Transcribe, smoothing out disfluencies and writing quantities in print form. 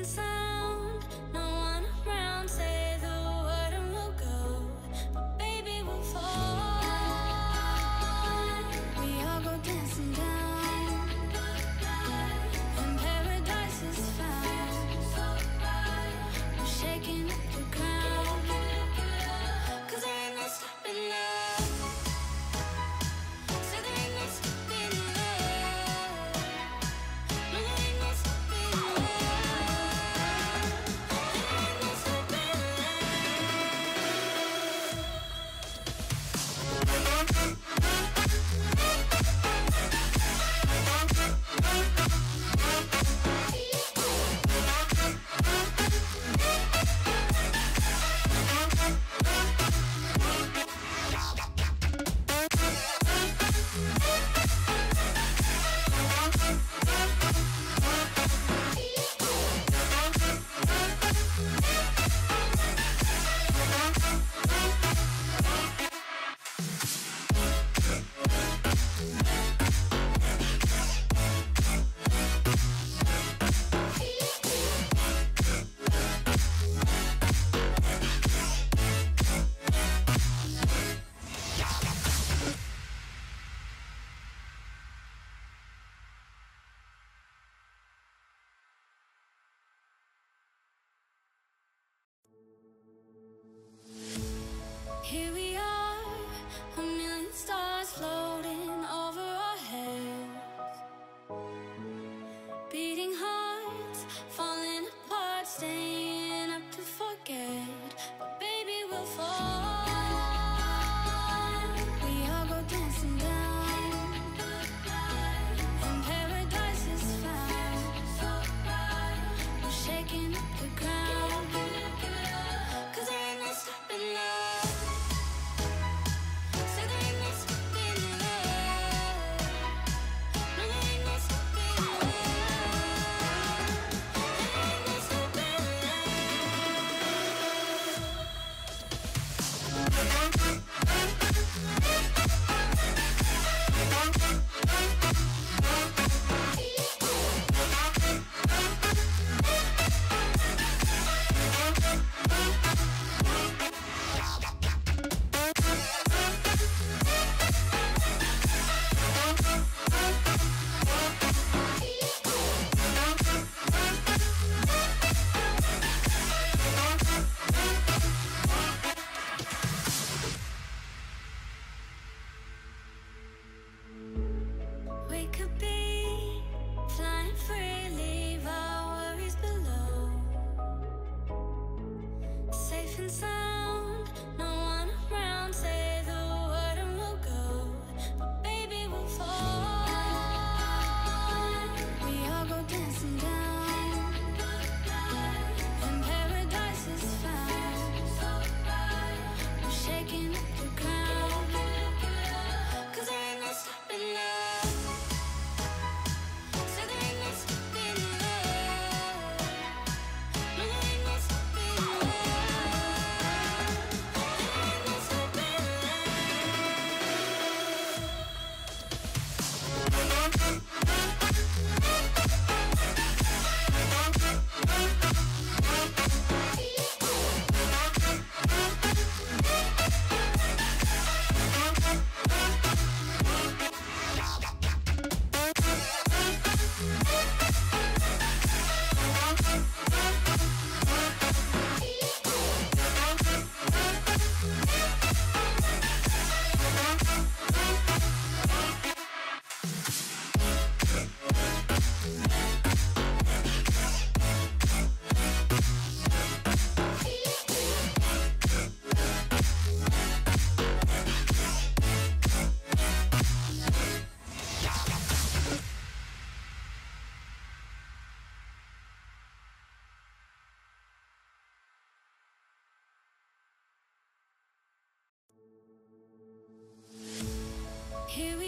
and sound, no one around. Say the word and we'll go, but baby we'll fall. We all go dancing down, and paradise is found. We're shaking up the ground, 'cause there ain't no stopping now. Here we are, a million stars floating over our heads, beating hearts, falling apart, staying up to forget, but baby we'll fall. We all go dancing down, and paradise is found. We're shaking up the ground, 'cause there ain't no stopping now. Here we